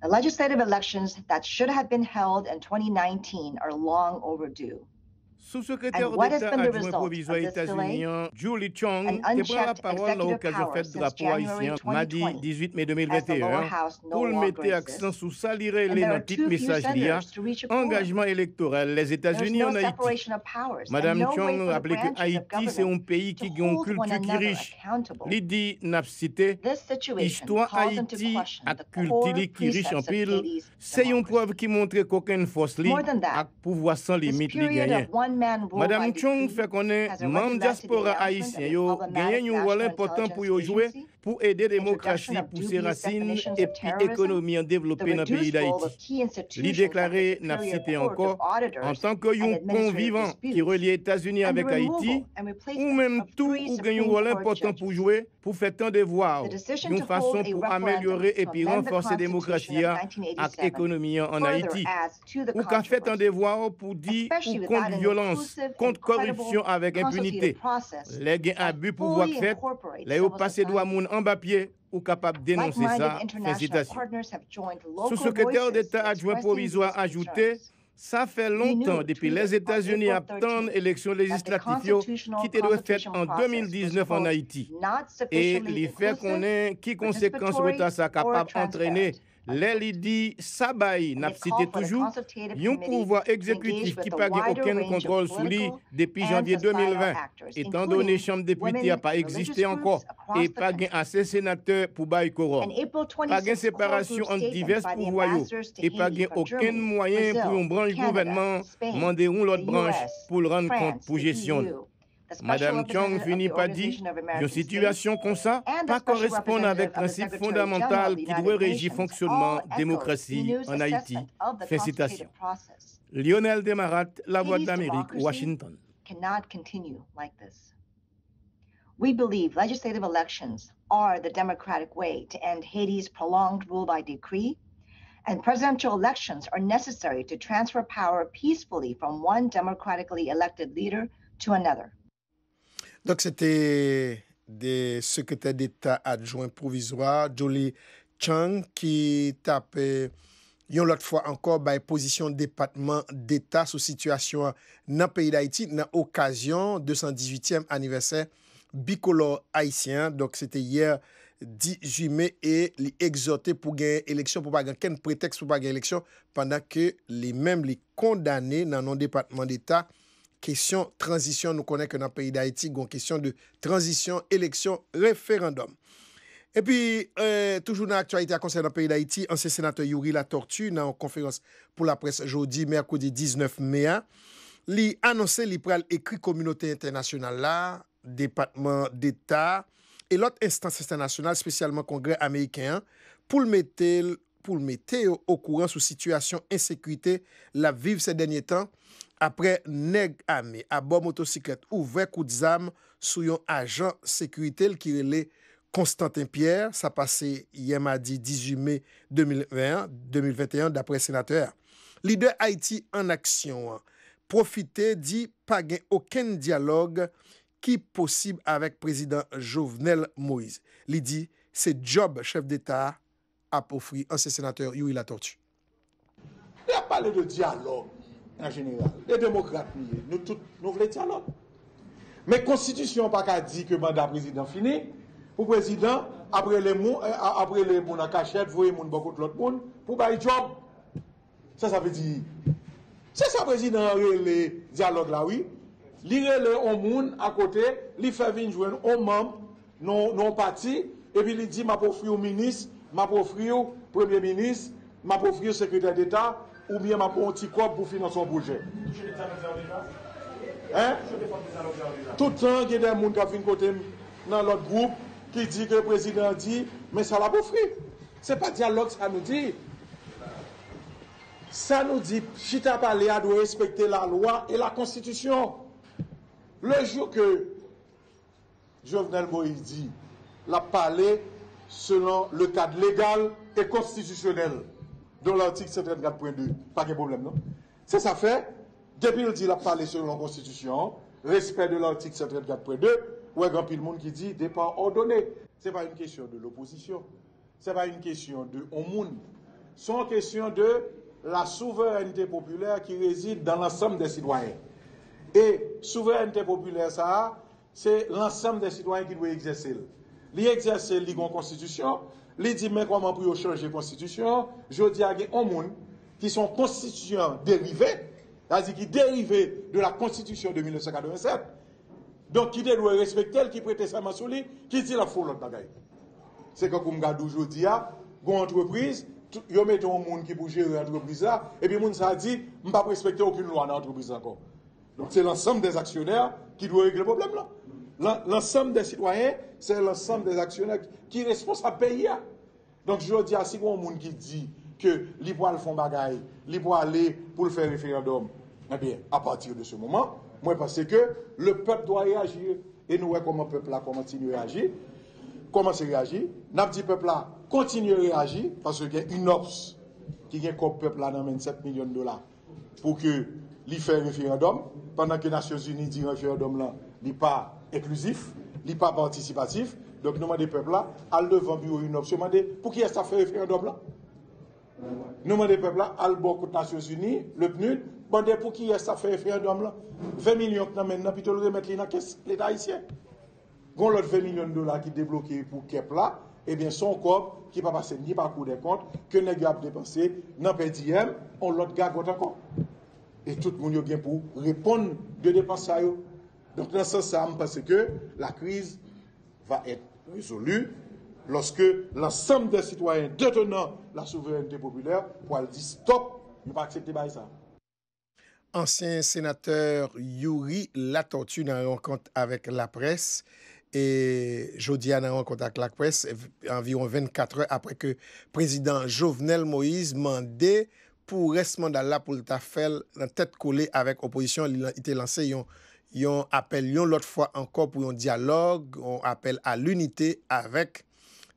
The legislative elections that should have been held in 2019 are long overdue. Sous-secrétaire d'État adjoint provisoire états-unien Julie Chung te prend la parole à l'occasion fête drapeau haïtien mardi 18 mai 2021 pour mettre accent sur saliré les titres message liés engagement électoral les États-Unis en Haïti. Madame Chung rappelait que Haïti c'est un pays qui a une culture qui riche. L'idée n'a pas cité histoire Haïti à culture qui riche en pile. C'est une preuve qui montre qu'aucune force liée à pouvoir sans limite les gagner. Madame Chung fait connaître membre diaspora haïtien yo gagne un rôle important pour yo jouer pour aider démocratie pour ses racines et puis économie en développer dans le pays d'Haïti. Il déclaré n'a cité encore en tant que un convivant qui relie États-Unis avec Haïti ou même tout ou gagne un rôle important pour jouer pour faire tant de devoir une façon pour améliorer et puis renforcer démocratie et économie en Haïti ou qu'a fait tant de devoir pour dire ou contre violence, contre corruption avec impunité. Les gains abus pour voir fait, les hauts passés doigts moun en papier ou capable de dénoncer ça. Félicitations. Sous-secrétaire d'État adjoint provisoire ajouté, ça fait longtemps depuis les États-Unis attendent l'élection législative qui était faite en 2019 en Haïti. Et les faits qu'on est, qui conséquences l'État ça capable d'entraîner. L'élidie Sabaï n'a cité toujours un pouvoir exécutif qui n'a pas aucun contrôle sur lui depuis janvier 2020, étant donné que la Chambre des députés n'a pas existé encore et pas assez de sénateurs pour bailler quorum. Pas de séparation entre divers pouvoirs et pas aucun moyen pour une branche gouvernement demander l'autre branche pour le rendre compte pour gestion. Madame Chung finit par dire une situation comme ça pas correspond avec le principe fondamental qui doit régir le fonctionnement démocratie en Haïti. Félicitations. Lionel Desmarattes, La Voix de l'Amérique, Washington. We believe legislative elections are the democratic way to end Haiti's prolonged rule by decree, and presidential elections are necessary to transfer power peacefully from one democratically elected leader to another. Donc, c'était des secrétaires d'État adjoints provisoires, Julie Chung, qui tape, l'autre fois encore, par position département d'État sous situation dans le pays d'Haïti, dans l'occasion 218e anniversaire bicolore haïtien. Donc, c'était hier 18 mai et les exhortés pour gagner élection, pour ne pas gagner quel prétexte pour ne pas gagner élection, pendant que les mêmes les condamnés dans le département d'État. Question transition, nous connaissons que dans le pays d'Haïti, il y a une question de transition, élection, référendum. Et puis, toujours dans l'actualité concernant le pays d'Haïti, ancien sénateur Yuri Latortue, dans une conférence pour la presse jeudi, mercredi 19 mai, il a annoncé qu'il pral écrit communauté internationale, là, département d'État, et l'autre instance internationale, spécialement Congrès américain, pour le mettre au courant sous situation insécurité la vive ces derniers temps. Après nèg armé à bord motocyclette ouvert coup de zame sur un agent sécurité qui relait Constantin Pierre, ça passé hier mardi 18 mai 2021 d'après sénateur. Leader Haïti en action profiter dit pas gain aucun dialogue qui possible avec président Jovenel Moïse. Il dit c'est job chef d'État à offrir ancien sénateur Yuri Latortue. Il a parlé de dialogue. En général, les démocrates, nous tous, nous voulons dialogue. Mais la Constitution n'a pas dit que le mandat président fini. Pour le président, après les mots, après les mots en cachette, vous voyez beaucoup de l'autre monde, pour faire job. Ça veut dire. C'est ça, le président, le dialogue là, oui. Il y a un monde à côté, il fait venir jouer un membre, non parti, et puis il dit, je vais offrir au ministre, je vais offrir au premier ministre, je vais offrir au secrétaire d'État. Ou bien ma pour un petit corps pour financer son budget. Hein? Tout le temps, il y a des gens qui viennent côté dans l'autre groupe qui dit que le président dit, mais ça l'a offert. Ce n'est pas dialogue, ça nous dit. Ça nous dit, Chita Palea doit respecter la loi et la Constitution. Le jour que Jovenel Moïse dit, la parlé selon le cadre légal et constitutionnel, dont l'article 134.2, pas de problème, non? C'est ça fait, depuis il dit, la parlé selon la Constitution, respect de l'article 134.2, ou un grand pile monde qui dit, départ ordonné. Ce n'est pas une question de l'opposition, ce n'est pas une question de on moun, c'est une question de la souveraineté populaire qui réside dans l'ensemble des citoyens. Et souveraineté populaire, ça, c'est l'ensemble des citoyens qui doivent exercer. Ils exercent la constitution, ils disent mais comment pour changer la constitution, je dis à des gens qui sont constituants dérivés, c'est-à-dire qui dérivent de la constitution de 1987, donc qui doivent respecter, qui prêtent serment sur lui, qui dit la foule l'autre bagaille. C'est comme on regarde aujourd'hui, une entreprise, ils mettent un monde qui bouge gérer l'entreprise là, et puis le monde ça dit, je ne vais pas respecter aucune loi dans l'entreprise encore. Donc c'est l'ensemble des actionnaires qui doit régler le problème là. L'ensemble des citoyens, c'est l'ensemble des actionnaires qui sont responsables pays. Donc je dis à si bon monde qui dit que l'Ipoal font bagaille, l'Ipoal aller pour le faire référendum, eh bien, à partir de ce moment, moi je pense que le peuple doit réagir. Et nous voyons comment le peuple là continue à réagir. Comment c'est réagir? Nous avons dit peuple là continue à réagir parce qu'il y a une OPS qui gagne comme peuple là dans 27 millions de dollars pour que l'y fait référendum, pendant que les Nations Unies disent référendum là, n'est pas inclusif, n'est pas participatif. Donc nous demandons peuple là, à devant bureau une option, pour qui est-ce que ça fait référendum là? Nous demandons peuple là, à beaucoup de Nations Unies, le PNUD, pour qui est-ce que ça fait référendum là? 20 millions que nous maintenant, puis tout le remettre dans la caisse, l'État haïtien. Gon l'autre 20 millions de dollars qui débloqué pour KEP là, eh bien son corps qui va passer ni par cours des comptes, que nous avons dépensé dans le PDM, on l'autre gagote encore. Et tout le monde est bien pour répondre de dépenses à eux. Donc, dans ce sens, je pense que la crise va être résolue lorsque l'ensemble des citoyens détenant la souveraineté populaire pourra dire stop, nous ne pas accepter ça. Ancien sénateur Yuri Latortue dans une rencontre avec la presse. Et jeudi, on a rencontré avec la presse environ 24 heures après que le président Jovenel Moïse mandait pour reste mandat là pour le tafel la tête collée avec opposition il était lancé un appel l'autre fois encore pour un dialogue on appelle à l'unité avec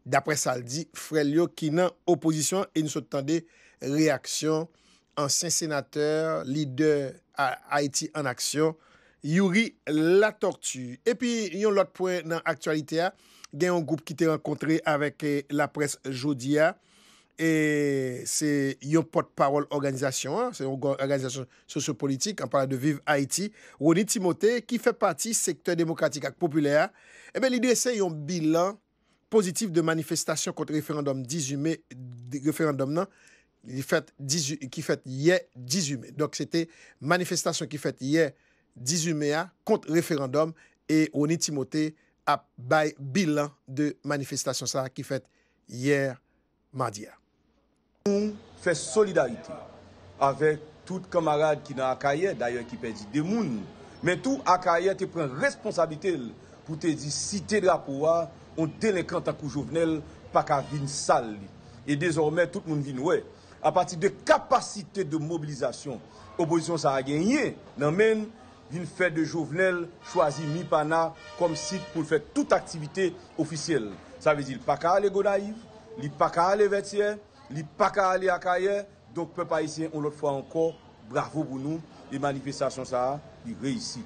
d'après ça le dit frélio qui nan opposition et nous attendait réaction ancien sénateur leader à Haïti en action Yuri Latortue et puis un autre point dans actualité a gagne un groupe qui t'est rencontré avec la presse jeudi a et c'est un porte-parole organisation, c'est une organisation sociopolitique, on parle de Vive Haïti, Oni Timothée, qui fait partie du secteur démocratique et populaire. Eh bien, l'idée, c'est un bilan positif de manifestation contre le référendum 18 mai, référendum non, qui fait hier 18 mai. Donc, c'était manifestation qui fait hier 18 mai contre le référendum et Oni Timothée a bail bilan de manifestation ça, qui fait hier mardi. Nous faisons solidarité avec tous les camarades qui sont à Kaye, d'ailleurs qui perdent des mounes. Mais tout à Kaye te prend responsabilité pour te dire si tu es drapeau, on délinquant tant que Jovenel, pas qu'à venir sale. Et désormais, tout le monde vient ouais. À partir de capacité de mobilisation, l'opposition ça a gagné. Non, même, vient faire de Jovenel, choisir Mipana comme site pour faire toute activité officielle. Ça veut dire pas qu'à aller go naïf, il n'y a pas qu'à aller vertier. Il n'y a pas qu'à aller à Kaye, donc peuple haïtien, on l'autre fois encore, bravo pour nous, les manifestations, ça, ils réussissent.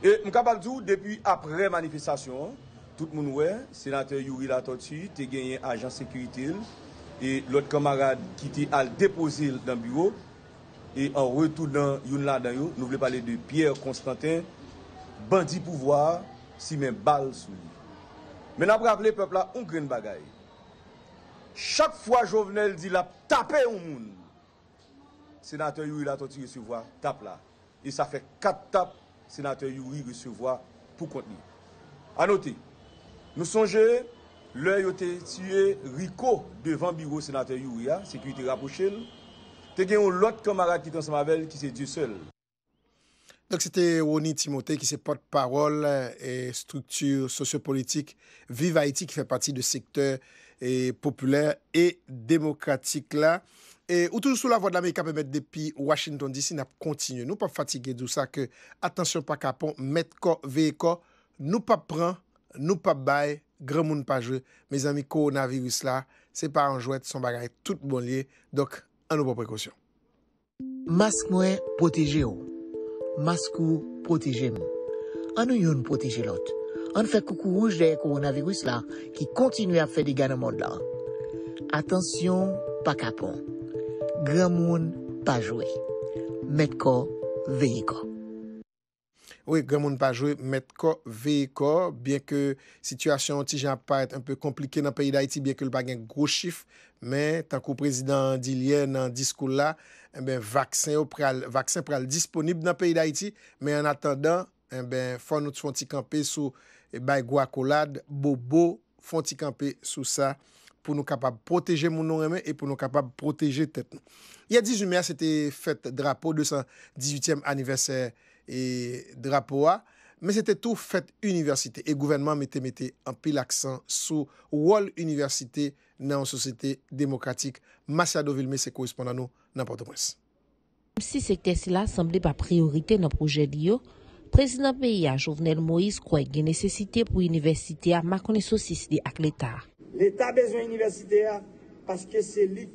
Et je peux dire, depuis après manifestation, tout le monde, ouais, sénateur Yuri Latortue, tu as gagné un agent sécurité, et l'autre camarade qui était à le déposer dans le bureau, et en retournant, nous voulons parler de Pierre Constantin, bandit pouvoir, si même balle sous lui. Mais nous avons rappelé le peuple là, on graine bagaille. Chaque fois Jovenel dit la taper au monde, sénateur Yuri Latortue recevoir tape là. Et ça fait 4 tapes, sénateur Yuri recevoir pour contenir. A noter, nous songeons, l'œil a été tué Rico devant bureau sénateur Yuri, sécurité rapprochée. Te gen un l'autre camarade qui est ensemble avec qui c'est Dieu seul. Donc c'était Oni Timothée qui est porte-parole et structure sociopolitique Vive Haïti qui fait partie du secteur et populaire et démocratique là. Et ou toujours sous la voie de l'Amérique, permettre depuis Washington DC, nous continuons. Nous ne pas fatiguer de ça que, attention, pas capon, mettre corps, véhicule, nous pas prendre, nous pas bailler, grand monde pas jouer. Mes amis, coronavirus là, c'est pas un jouet, son bagage tout bon lié. Donc, à nos précautions. Masque moi, protégez-vous. Masque ou protégez-moi. On nous protège l'autre. On fait coucou rouge derrière coronavirus là, qui continue à faire des gars dans le monde là. Attention, pas capon. Grand monde pas joué. Mettre corps, veiller corps. Oui, grand monde pas joué, mettre corps, veiller corps. Bien que situation anti-jean paraît un peu compliquée dans le pays d'Haïti, bien que le bagage gros chiffre, mais tant que le président dit hier dans le discours là, eh ben vaccin pral disponible dans le pays d'Haïti, mais en attendant, eh ben faut nous fonti camper sous bail guacolade, bobo, fonti camper sous ça. Pour nous capables de protéger mon nom et pour nous capables de protéger tête. Il y a 18 mai, c'était fête drapeau, 218e anniversaire et drapeau A, mais c'était tout fête université. Et le gouvernement mettait un pile l'accent sur Wall Université dans la société démocratique. Massiado Vilme, c'est correspondant à nous dans Port-au-Prince. Même si ce texte-là semblait pas priorité dans le projet d'IO, le président pays, Jovenel Moïse, croit qu'il y a nécessité pour l'université à marquer société avec l'État. L'État a besoin universitaire parce que c'est lui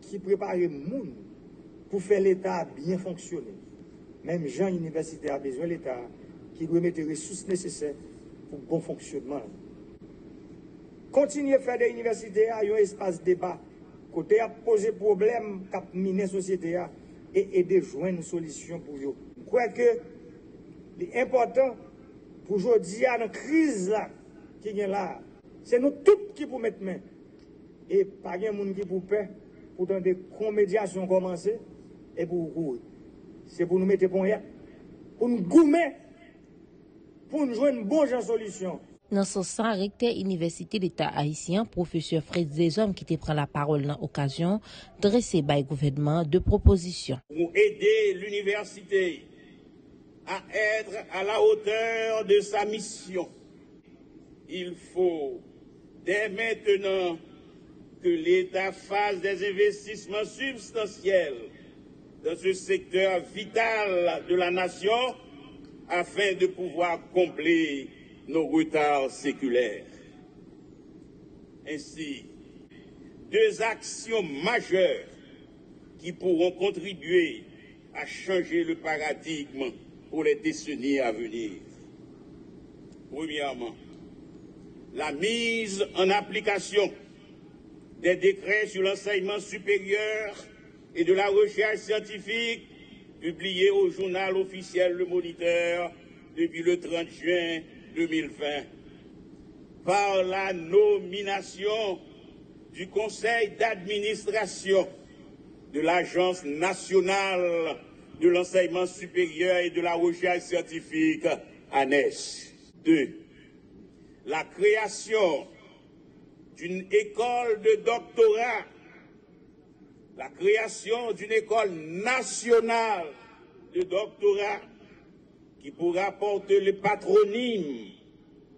qui prépare le monde pour faire l'État bien fonctionner. Même Jean universitaire a besoin de l'État qui doit mettre les ressources nécessaires pour le bon fonctionnement. Continuer à faire des universités, il y a un espace de débat. Côté à poser problème, cap miner société et aider à joindre une solution pour eux. Je crois que c'est important pour aujourd'hui, à la crise là, qui est là. C'est nous tous qui pour mettre main. Et pas de monde qui pour paix, pour tenter qu'on médiation commence et pour courir. C'est pour nous mettre bon hier, pour nous goumer, pour nous jouer une bonne solution. Dans ce sens, recteur Université d'État haïtien, professeur Fred Deshommes, qui te prend la parole dans l'occasion, dressé par le gouvernement de propositions. Pour aider l'université à être à la hauteur de sa mission, il faut dès maintenant que l'État fasse des investissements substantiels dans ce secteur vital de la nation afin de pouvoir combler nos retards séculaires. Ainsi, deux actions majeures qui pourront contribuer à changer le paradigme pour les décennies à venir. Premièrement, la mise en application des décrets sur l'enseignement supérieur et de la recherche scientifique publiés au journal officiel Le Moniteur depuis le 30 juin 2020, par la nomination du Conseil d'administration de l'Agence nationale de l'enseignement supérieur et de la recherche scientifique, ANES. 2. La création d'une école de doctorat, la création d'une école nationale de doctorat qui pourra porter le patronyme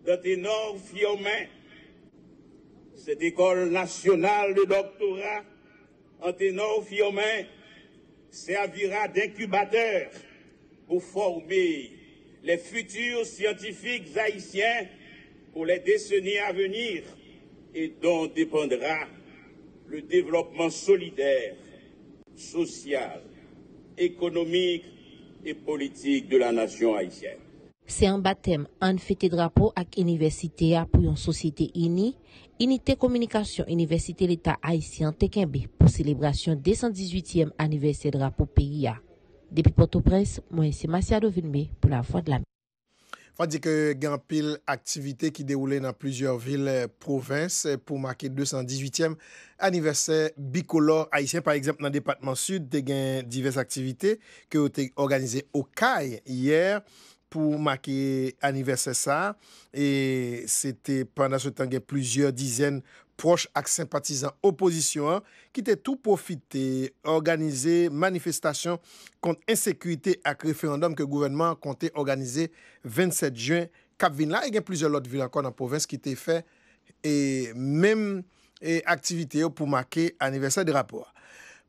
d'Antenor Fiomain. Cette école nationale de doctorat, Antenor Fiomain, servira d'incubateur pour former les futurs scientifiques haïtiens pour les décennies à venir et dont dépendra le développement solidaire, social, économique et politique de la nation haïtienne. C'est un baptême, un fête drapeau avec l'université pour une société unie, unité communication université l'État haïtien Tekembe pour célébration 218e anniversaire drapeau PIA. Depuis Port-au-Prince, moi c'est Massiado Vilme pour la Voix de l'Amérique. Il faut dire que y a pile activité qui déroulait dans plusieurs villes provinces pour marquer 218e anniversaire bicolore haïtien. Par exemple, dans le département sud, il y a diverses activités qui ont été organisées au CAI hier pour marquer anniversaire ça. Et c'était pendant ce temps, il y a plusieurs dizaines proches et sympathisants opposition qui étaient tout profité, organisé manifestation contre insécurité et référendum que le gouvernement comptait organiser 27 juin. Cap-Vin là, il y a plusieurs autres villes encore dans la province qui étaient faites et même et activités pour marquer l'anniversaire du rapport.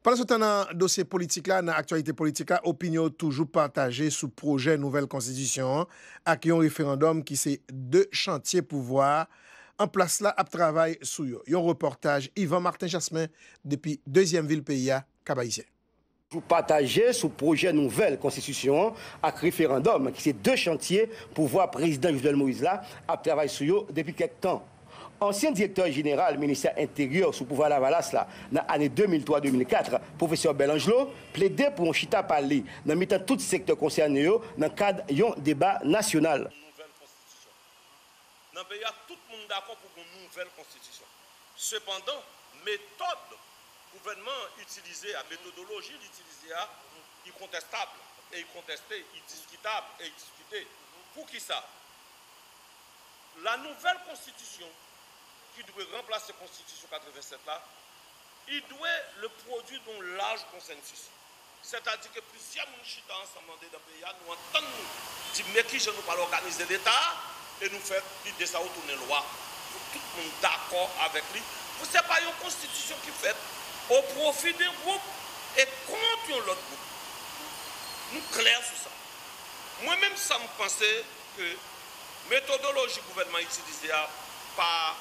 Pendant ce temps, dans le dossier politique, dans l'actualité politique, opinion toujours partagée sous projet nouvelle constitution, avec un référendum qui c'est deux chantiers pouvoir en place là à travail sous yo. Un reportage Yvan Martin Jasmin depuis deuxième ville pays à Cap-Haïtien. Partager sous projet nouvelle constitution avec référendum qui c'est deux chantiers pour voir président Jovenel Moïse là à travail sur yo depuis quelques temps. Ancien directeur général ministère intérieur sous pouvoir Lavalas là dans l'année 2003-2004, professeur Belangelo plaidait pour un chita parler dans mettant tout secteur concerné yo dans cadre d'un débat national. Nouvelle constitution. Dans le pays tout le monde d'accord pour une nouvelle constitution. Cependant, méthode gouvernement utilisé, la méthodologie utilisée, est contestable, et contestée, discutable, et discutée. Pour qui ça? La nouvelle constitution, qui doit remplacer la constitution 87 là, il doit le produit d'un large consensus. C'est-à-dire que plusieurs chita ensemble dans le pays, nous entendons, dire mais qui je ne pas organiser l'État, et nous faire l'idée de ça retourner loi. Tout le monde d'accord avec lui. Ce n'est pas une constitution qui fait au profit d'un groupe et contre l'autre groupe. Nous clairs sur ça. Moi-même, ça me pensait que la méthodologie du gouvernement utilisée n'a pas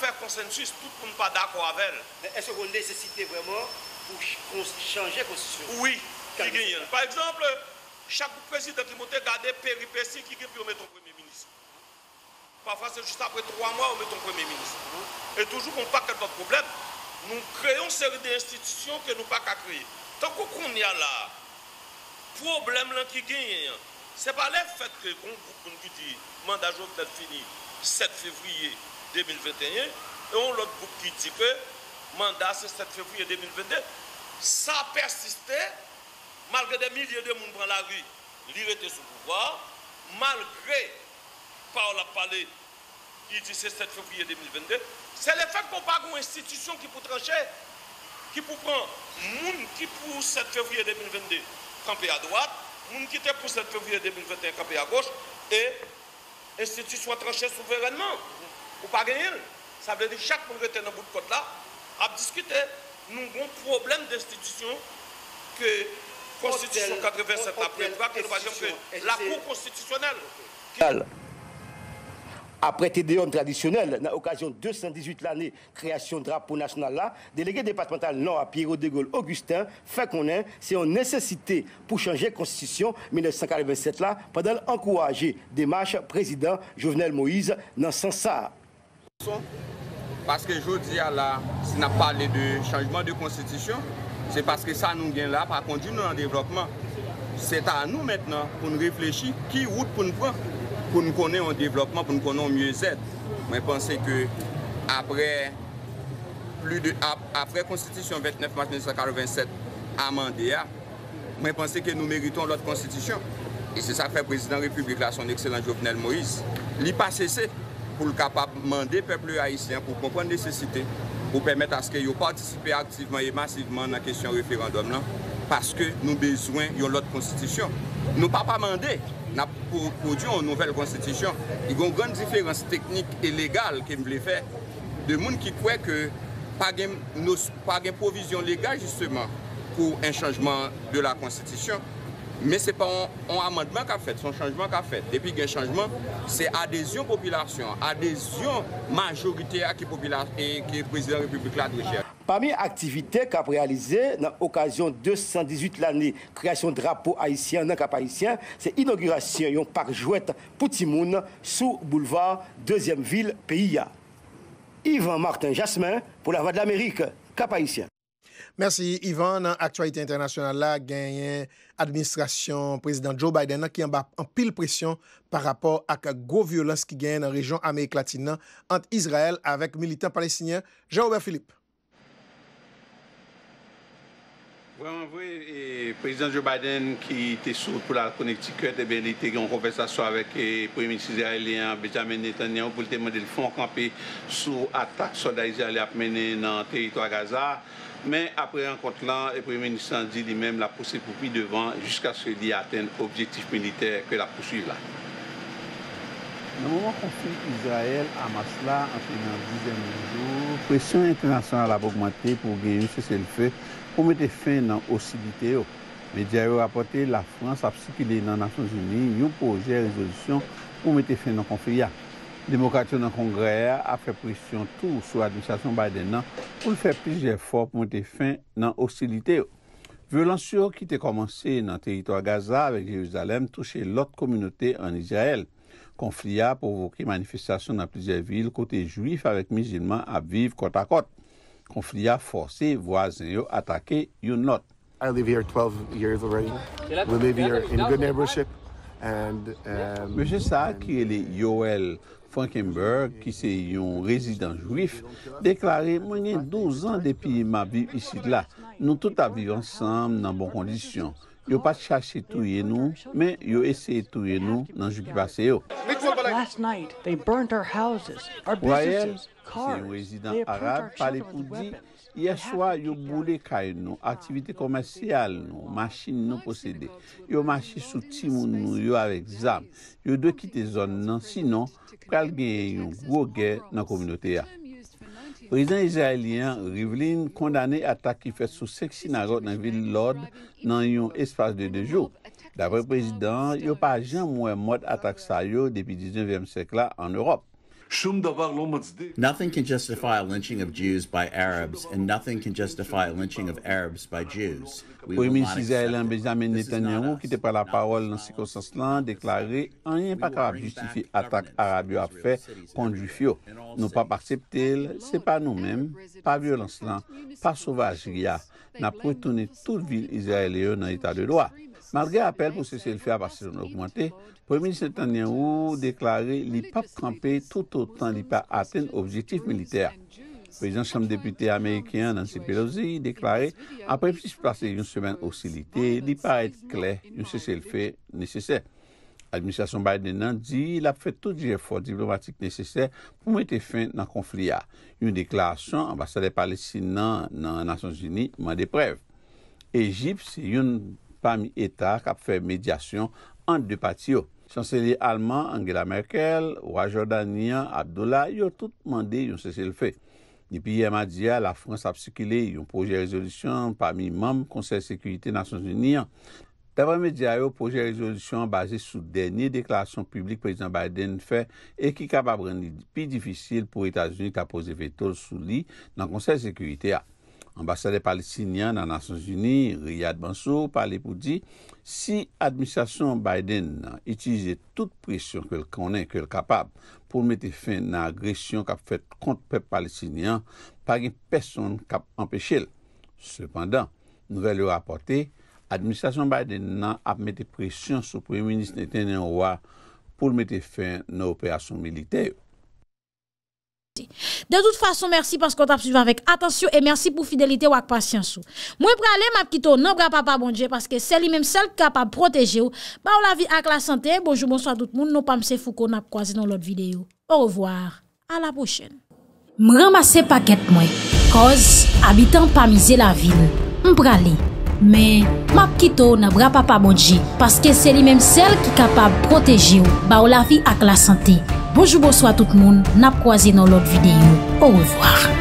fait consensus, tout le monde n'est pas d'accord avec elle. Est-ce qu'on nécessitait vraiment pour changer la constitution? Oui, par exemple, chaque président qui montait garder péripéties qui peut mettre au premier ministre. Parfois, c'est juste après 3 mois, on met ton premier ministre. Et toujours, on n'a pas quelques problèmes. Nous créons une série d'institutions que nous n'avons pas qu'à créer. Tant qu'on y a là, le problème là qui gagne, ce n'est pas le fait que on dit le mandat jour peut-être fini 7 février 2021, et on l'autre groupe qui dit que le mandat c'est 7 février 2022. Ça persistait, malgré des milliers de personnes dans la rue, l'irrité était sous pouvoir, malgré. Paul a parlé, il dit c'est 7 février 2022. C'est le fait qu'on n'a pas une institution qui peut trancher, qui peut prendre les gens qui pour 7 février 2022 camper à droite, les gens qui étaient pour 7 février 2021 camper à gauche, et l'institution tranchée souverainement. Ou pas gagner. Ça veut dire que chaque monde était dans le bout de côte là, à discuter. Nous avons un problème d'institution que la Constitution 87 après pas que nous voyons que la Cour constitutionnelle. Après TDM traditionnel, dans l'occasion 218 l'année création drapeau national là, délégué départemental Nord à Pierrot de Gaulle Augustin fait qu'on est, c'est une nécessité pour changer la constitution 1987 là, pendant l'encourager démarche président Jovenel Moïse dans ce sens-là. Parce que je dis à la, si on a parlé de changement de constitution, c'est parce que ça nous gagne là, par contre, nous en développement. C'est à nous maintenant pour nous réfléchir qui route pour nous prendre. Pour nous connaître un développement, pour nous connaître un mieux-être. Je pense que après la Constitution 29 mars 1987 amendée, je pense que nous méritons l'autre Constitution. Et c'est ça que fait le président de la République, son excellent Jovenel Moïse. Il n'a pas cessé pour le capable de demander au peuple haïtien pour comprendre la nécessité, pour permettre à ce qu'ils participent activement et massivement dans la question référendum. Là, parce que nous avons besoin l'autre Constitution. Nous ne pouvons pas demander. Nous avons produit une nouvelle constitution. Il y a une grande différence technique et légale que je voulais faire. De gens qui croient que nous pas de provision légale justement pour un changement de la constitution. Mais ce n'est pas un amendement qu'a fait, c'est un changement qu'a fait. Et puis, un changement, c'est adhésion population, adhésion majorité à qui le président de la République l'a recherché. Parmi les activités qu'a réalisées dans l'occasion 218 l'année création drapeau haïtien dans Cap Haïtien, c'est l'inauguration d'un parc jouette pour Timoun sous boulevard 2e ville PIA. Yvan Martin Jasmin pour la Voix de l'Amérique, Cap Haïtien. Merci Yvan. Dans l'actualité internationale, là, gagne administration président Joe Biden qui en pile pression par rapport à la grosse violence qui gagne dans la région Amérique latine entre Israël avec militants palestiniens. Jean-Aubert Philippe. Vraiment vrai, et président Joe Biden qui était sur pour la Connecticut, et bien, il était en conversation avec le premier ministre israélien Benjamin Netanyahu pour le demander le fond campé sous attaque soldats israéliens menée dans le territoire Gaza. Mais après un compte là, le premier ministre a dit lui-même la poussée pour plus devant jusqu'à ce qu'il atteigne l'objectif militaire que la poursuivre là. Dans le moment du conflit Israël-Hamas, là, en tenant une dizaine de jours, la pression internationale a augmenté pour gagner un cessez-le-feu pour mettre fin à l'hostilité. Les médias ont rapporté que la France a circulé dans les Nations Unies un projet de résolution pour mettre fin au conflit. Les démocrates dans le Congrès ont fait pression tout sur l'administration Biden pour faire plusieurs efforts pour mettre fin à l'hostilité. Violence qui a commencé dans le territoire Gaza avec Jérusalem touchait l'autre communauté en Israël. Conflit a provoqué manifestations dans plusieurs villes, côté juif avec musulmans à vivre côte à côte. Conflit a forcé voisins à attaquer une autre. I live here 12 years already. We live here in good neighborship. Monsieur Sa, qui est le Yoel Frankenberg, qui est un résident juif, déclaré « Moi, j'ai 12 ans depuis ma vie ici là. Nous tous vivons ensemble dans bonnes conditions. Ils n'ont pas cherché tout nous, mais ils ont essayé de tout nous dans le jour qui passait. » Royal, c'est un résident arabe, parlait pour dire « Hier soir, ils ont brûlé nos activités commerciales, nos machines nous possédées. Ils ont marché sous Timoun avec ZAM. Ils ont quitté la zone, sinon, ils ont gagné une grosse guerre dans la communauté. » Le président israélien Rivlin condamné l'attaque qui fait sous 5 synagogues dans la ville de Lod dans un espace de 2 jours. D'après le président, il n'y a pas jamais moins d'attaque ça depuis le 19e siècle là, en Europe. Nothing can justify a lynching of Jews by Arabs, and nothing can justify a lynching of Arabs by Jews. Le premier ministre israélien Benjamin Netanyahu, qui était par la parole dans ces circonstances-là, déclaré « On n'est pas capable de justifier l'attaque arabe à faire contre les Juifs. Nous pas accepter, ce n'est pas nous-mêmes, pas violence, pas sauvagerie. Nous avons retourné toute ville israélienne dans l'état de droit. » Malgré l'appel pour cesser le feu à partir de l'augmenter, le Premier ministre Netanyahu déclaré qu'il n'a pas campé tout autant qu'il n'a pas atteint l'objectif militaire. Le président de la Chambre des députés américaine, Nancy Pelosi, déclaré après plus de une semaine d'hostilité, il paraît clair que cesser le feu nécessaire. L'administration Biden dit qu'il a fait tous les efforts diplomatiques nécessaires pour mettre fin à ce conflit. Une déclaration ambassadeur palestinien dans les Nations Unies m'a des preuves. L'Égypte, c'est une parmi les États qui a fait médiation entre deux parties. Chancelier allemand Angela Merkel, roi jordanien Abdullah, ils ont tous demandé un cessez-le-feu. Depuis hier mardi, la France a circulé un projet de résolution parmi les membres du Conseil de sécurité des Nations Unies. D'après les médias, le projet de résolution basé sur la dernière déclaration publique que le président Biden fait et qui est capable de rendre plus difficile pour les États-Unis qui a posé veto sur lui dans le Conseil de sécurité. L'ambassadeur palestinien dans les Nations Unies, Riyad Mansour, parlait pour dire si l'administration Biden utilisait toute pression qu'elle connaît, qu'elle est capable, pour mettre fin à l'agression qu'a faite contre le peuple palestinien, pas une personne qui a empêché. Cependant, nouvelle rapportée, l'administration Biden a mis pression sur le Premier ministre Netanyahu pour mettre fin à l'opération militaire. De toute façon, merci parce qu'on t'a suivi avec attention et merci pour fidélité ou avec patience. Moi, pour aller, ma petite, non, papa, bon Dieu, parce que c'est lui-même seul capable de protéger ou. Bah, on la vie avec la santé. Bonjour, bonsoir tout le monde. Non, pas m'se Foucault, n'a pas croisé dans l'autre vidéo. Au revoir. À la prochaine. M'ramasse paquet, moi. Cause, habitant pas misé la ville. M'bralé. Mais, ma petite, n'a pas papa, bon Dieu, parce que c'est lui-même seul qui capable de protéger ou. Bah, on la vie avec la santé. Bonjour, bonsoir tout le monde. N'a pas croisé dans l'autre vidéo. Au revoir.